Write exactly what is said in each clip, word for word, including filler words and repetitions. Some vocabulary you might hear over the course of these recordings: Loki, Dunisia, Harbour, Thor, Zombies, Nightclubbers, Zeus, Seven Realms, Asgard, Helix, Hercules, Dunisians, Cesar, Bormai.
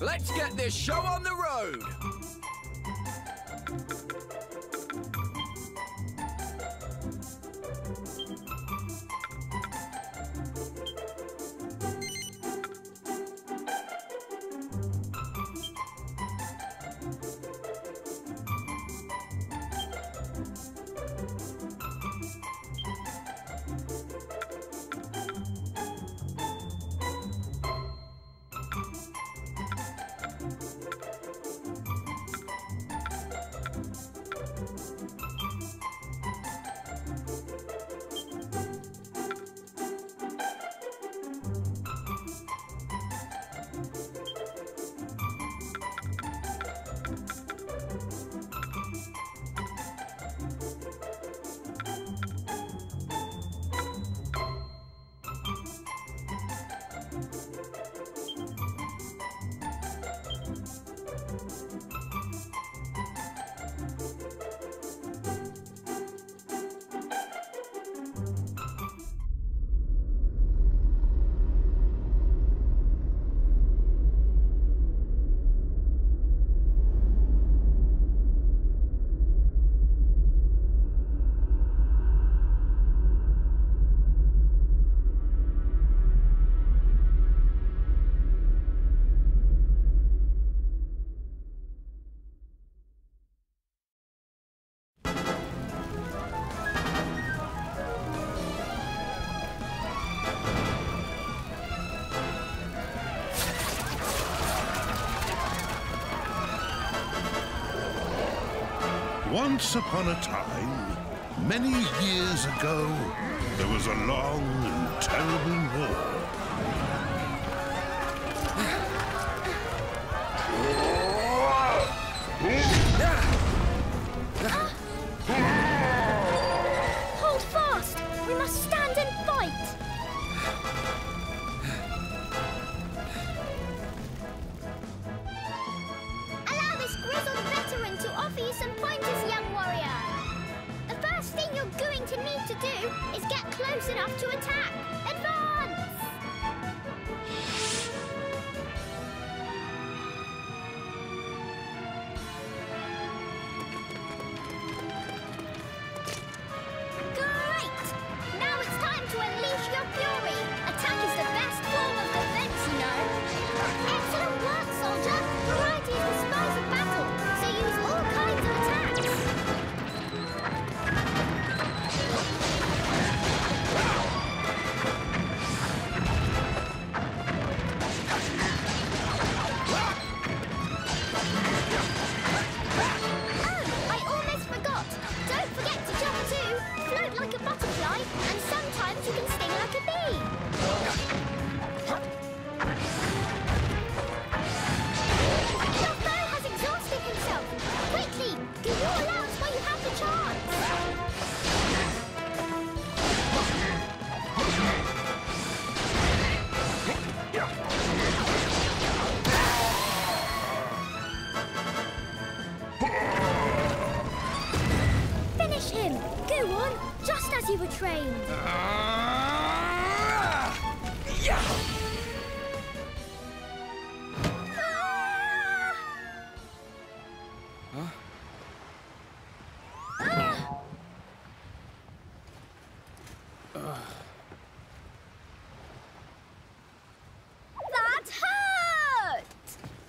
Let's get this show on the road! Once upon a time, many years ago, there was a long and terrible war. Hold fast! We must stand and fight! Allow this grizzled veteran to offer you some pointers, young warrior. The first thing you're going to need to do is get close enough to attack. Advance! Great! Now it's time to unleash your fury. Attack is the best form of defense, you know. Excellent work, soldier. Variety is the spice of battle, so use all kinds of attacks.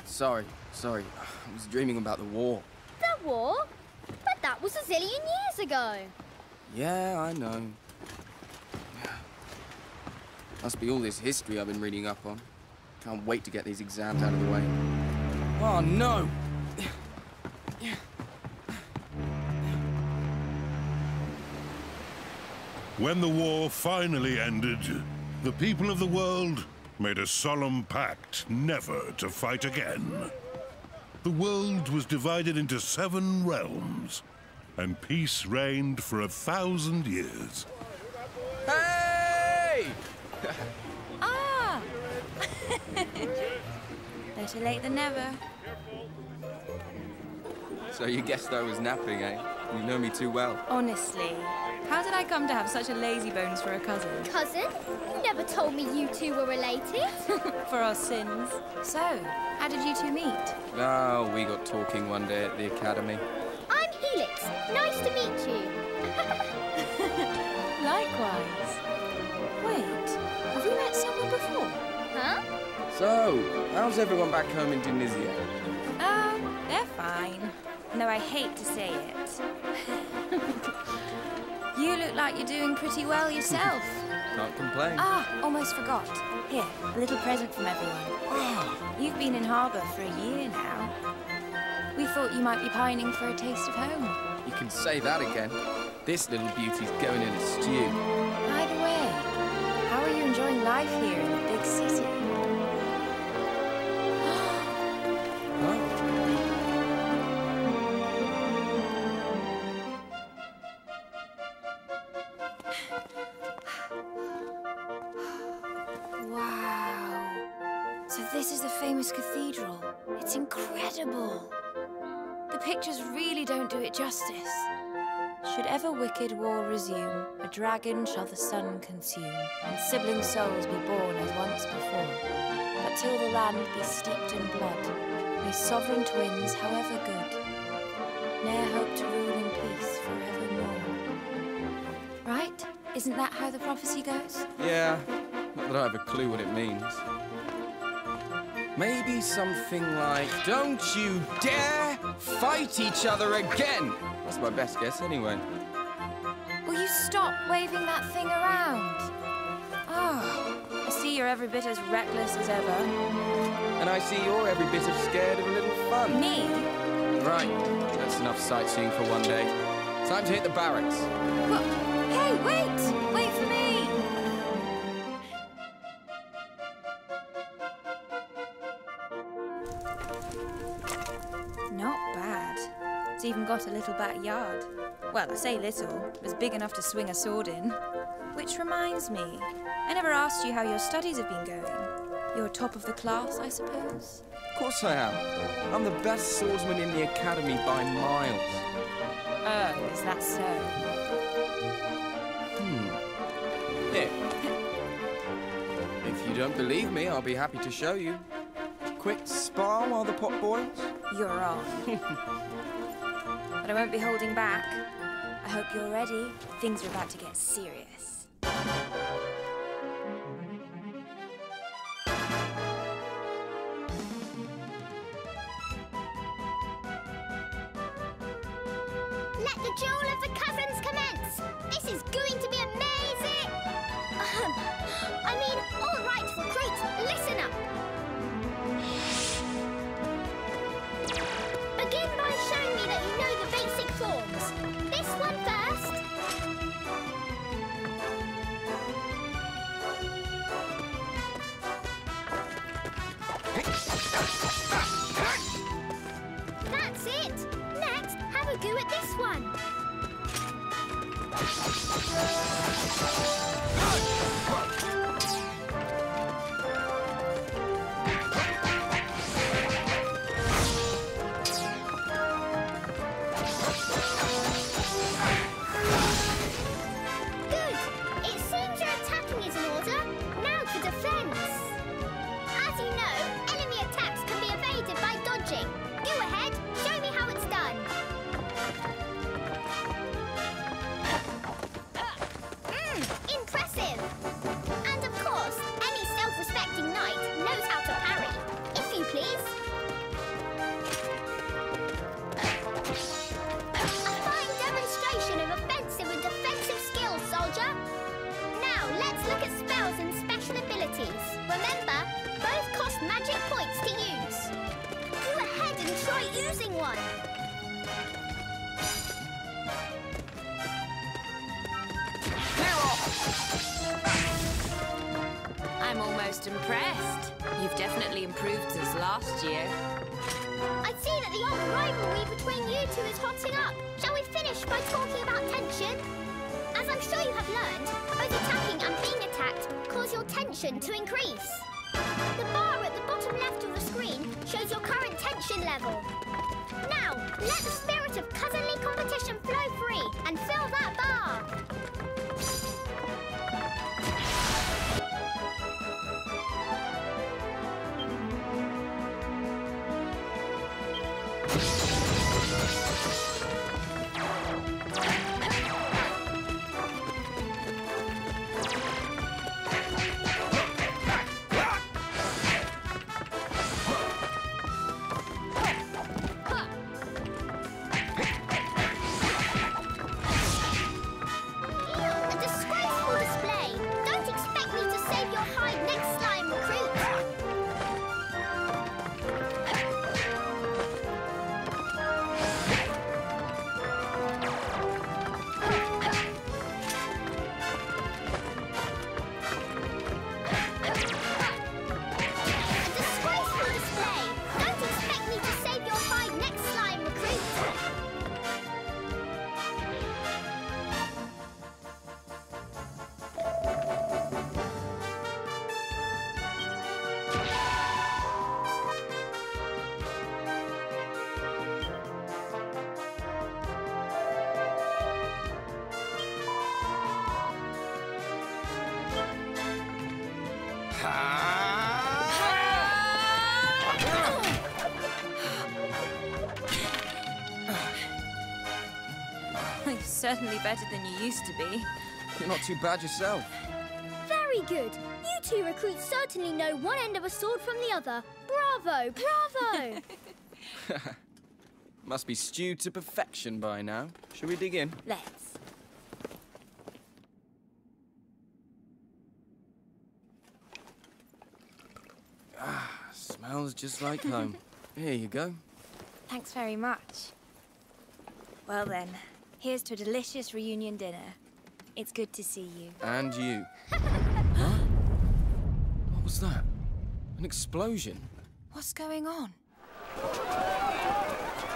Sorry, sorry. I was dreaming about the war. The war? But that was a zillion years ago. Yeah, I know. Must be all this history I've been reading up on. Can't wait to get these exams out of the way. Oh, no! When the war finally ended, the people of the world made a solemn pact never to fight again. The world was divided into seven realms, and peace reigned for a thousand years. Hey! Ah! Better late than never. So you guessed I was napping, eh? You know me too well. Honestly, How did I come to have such a lazy bones for a cousin? Cousin? You never told me you two were related. For our sins. So, how did you two meet? Oh, we got talking one day at the academy. I'm Helix. Nice to meet you. Likewise. Wait, have you met someone before? Huh? So, how's everyone back home in Dunisia? Um, they're fine. No, I hate to say it. You look like you're doing pretty well yourself. Can't complain. Ah, almost forgot. Here, a little present from everyone. You've been in Harbour for a year now. We thought you might be pining for a taste of home. You can say that again. This little beauty's going in a stew. By the way, how are you enjoying life here in the big city? This is the famous cathedral. It's incredible. The pictures really don't do it justice. Should ever wicked war resume, a dragon shall the sun consume, and sibling souls be born as once before. But till the land be steeped in blood, may sovereign twins, however good, ne'er hope to rule in peace forevermore. Right? Isn't that how the prophecy goes? Yeah, not that I have a clue what it means. Maybe something like, don't you dare fight each other again! That's my best guess anyway. Will you stop waving that thing around? Ah, oh, I see you're every bit as reckless as ever. And I see you're every bit as scared of a little fun. Me? Right, that's enough sightseeing for one day. Time to hit the barracks. Well, hey, wait! Wait for me! Not bad. It's even got a little backyard. Well, I say little. It was big enough to swing a sword in. Which reminds me, I never asked you how your studies have been going. You're top of the class, I suppose? Of course I am. I'm the best swordsman in the academy by miles. Oh, is that so? Hmm. Here. If you don't believe me, I'll be happy to show you. Quick spar while the pot boils? You're on. But I won't be holding back. I hope you're ready. Things are about to get serious. Let the duel of the cousins commence! This is going to be amazing! Um, I mean, all right, recruits, listen up! Begin by showing me that you know the basic forms. This one first. That's it. Next, have a go at this one. Remember, both cost magic points to use. Go ahead and try using one. Clear off! I'm almost impressed. You've definitely improved since last year. I see that the old rivalry between you two is hotting up. Shall we finish by talking about tension? As I'm sure you have learned, both attacking and being attacked cause your tension to increase. The bar at the bottom left of the screen shows your current tension level. Now, let the spirit of cousinly competition flow free and fill that bar. You're certainly better than you used to be. You're not too bad yourself. Very good. You two recruits certainly know one end of a sword from the other. Bravo, bravo! Must be stewed to perfection by now. Shall we dig in? Let's. Ah, smells just like home. Here you go. Thanks very much. Well then, here's to a delicious reunion dinner. It's good to see you. And you. Huh? What was that? An explosion? What's going on?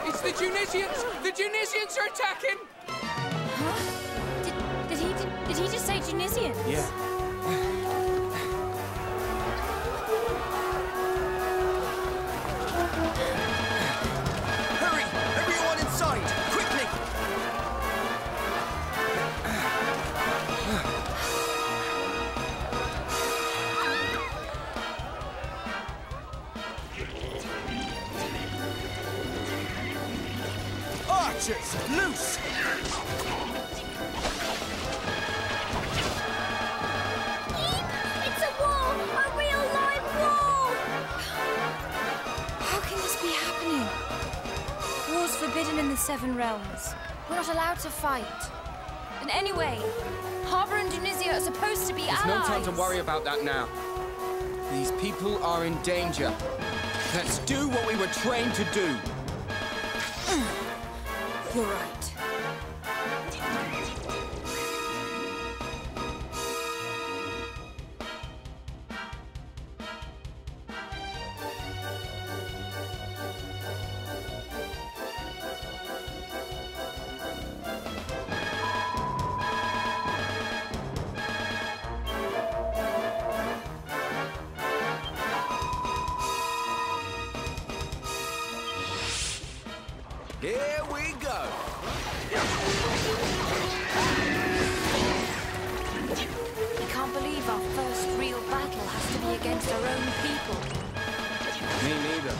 It's the Dunisians! The Dunisians are attacking! Huh? Did, did he did he just say Dunisians? Yeah. Hurry! Everyone inside! Quickly! Archers, loose! Eve, it's a wall! A real live wall! How can this be happening? War's forbidden in the Seven Realms. We're not allowed to fight. And anyway, Harbour and Dunisia are supposed to be allies. There's no time to worry about that now. These people are in danger. Let's do what we were trained to do. You're right. Here we go! I can't believe our first real battle has to be against our own people. Me neither.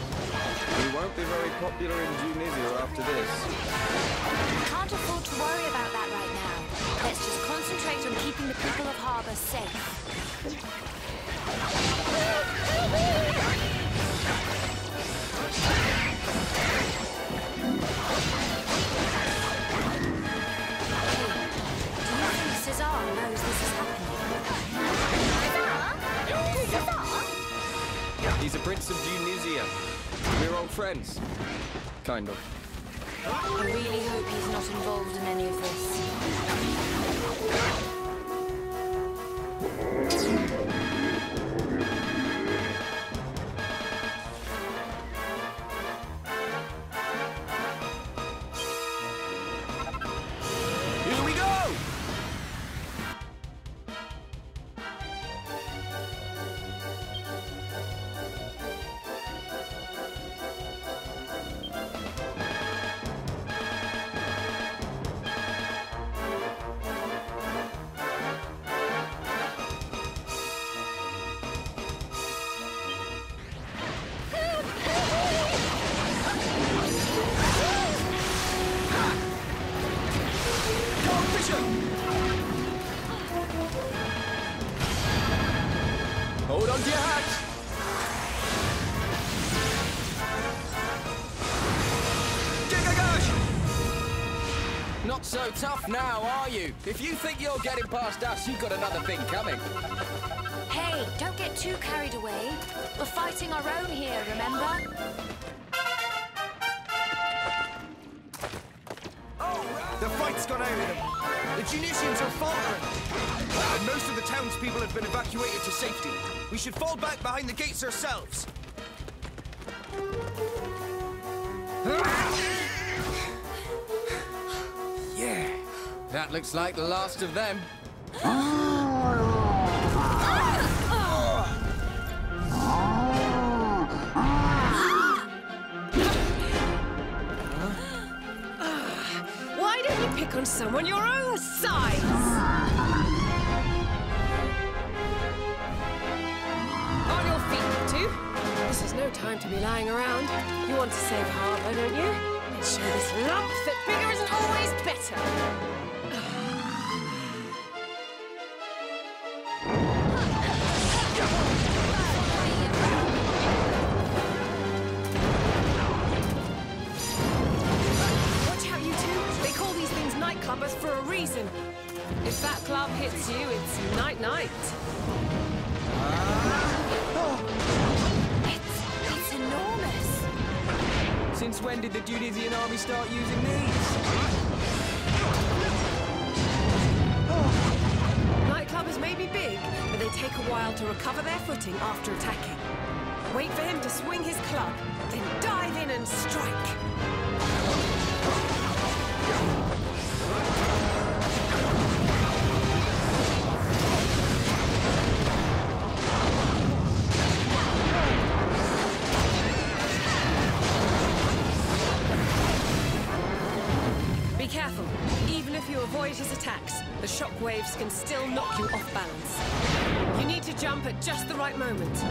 We won't be very popular in Tunisia after this. We can't afford to worry about that right now. Let's just concentrate on keeping the people of Harbour safe. Cesar knows this is happening. Cesar? He's a prince of Tunisia. We're old friends. Kind of. I really hope he's not involved in any of this. Hold on to your hat! Gigagosh! Not so tough now, are you? If you think you're getting past us, you've got another thing coming. Hey, don't get too carried away. We're fighting our own here, remember? The fight's gone over them. The Tunisians are faltering. And most of the townspeople have been evacuated to safety. We should fall back behind the gates ourselves. Yeah, that looks like the last of them. Pick on someone your own size! time to be lying around. You want to save Harbour, don't you? Let's show this lump that bigger isn't always better. Watch out, you two. They call these things Nightclubbers for a reason. If that club hits you, it's night-night. Since when did the Dunisian army start using these? Nightclubbers may be big, but they take a while to recover their footing after attacking. Wait for him to swing his club, then dive in and strike. Careful. Even if you avoid his attacks, the shockwaves can still knock you off balance. You need to jump at just the right moment.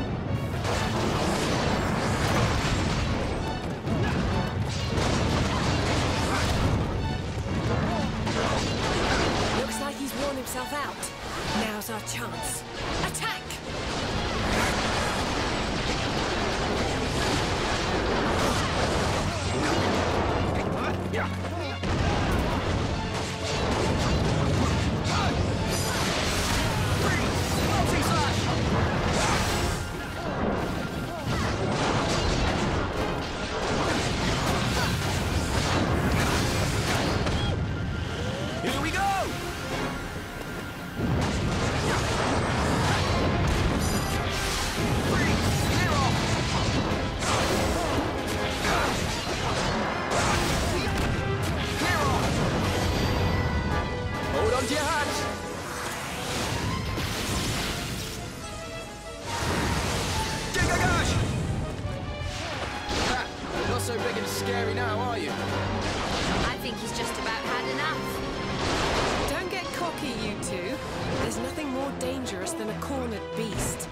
Scary now, are you? I think he's just about had enough. Don't get cocky, you two. There's nothing more dangerous than a cornered beast.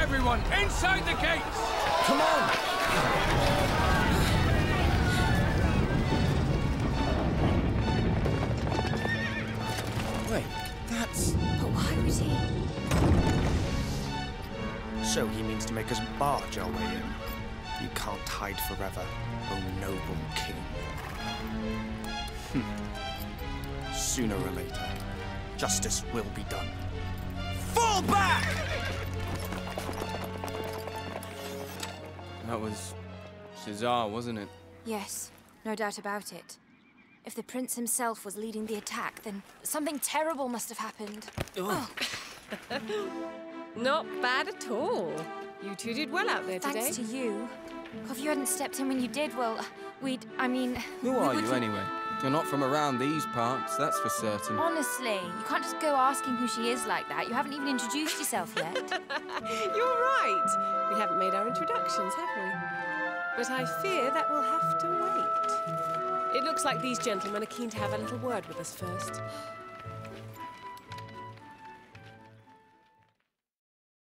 Everyone, inside the gates! Come on! Wait, that's... But why was he? So he means to make us barge our way in. You can't hide forever, O noble king. Hm. Sooner or later, justice will be done. Fall back! That was Cesar, wasn't it? Yes, no doubt about it. If the prince himself was leading the attack, then something terrible must have happened. Oh. Not bad at all. You two did well out there today. Thanks to you. If you hadn't stepped in when you did, well, we'd, I mean... Who are you, anyway? You're not from around these parts, that's for certain. Honestly, you can't just go asking who she is like that. You haven't even introduced yourself yet. You're right. We haven't made our introductions, have we? But I fear that we'll have to wait. It looks like these gentlemen are keen to have a little word with us first.